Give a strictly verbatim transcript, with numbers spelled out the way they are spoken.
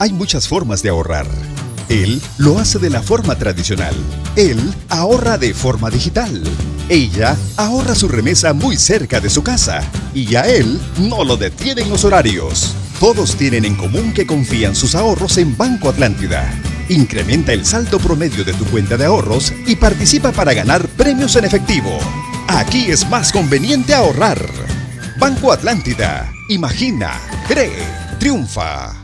hay muchas formas de ahorrar. Él lo hace de la forma tradicional. Él ahorra de forma digital. Ella ahorra su remesa muy cerca de su casa. Y a él no lo detienen los horarios. Todos tienen en común que confían sus ahorros en Banco Atlántida. Incrementa el saldo promedio de tu cuenta de ahorros y participa para ganar premios en efectivo. Aquí es más conveniente ahorrar. Banco Atlántida. Imagina, cree, triunfa.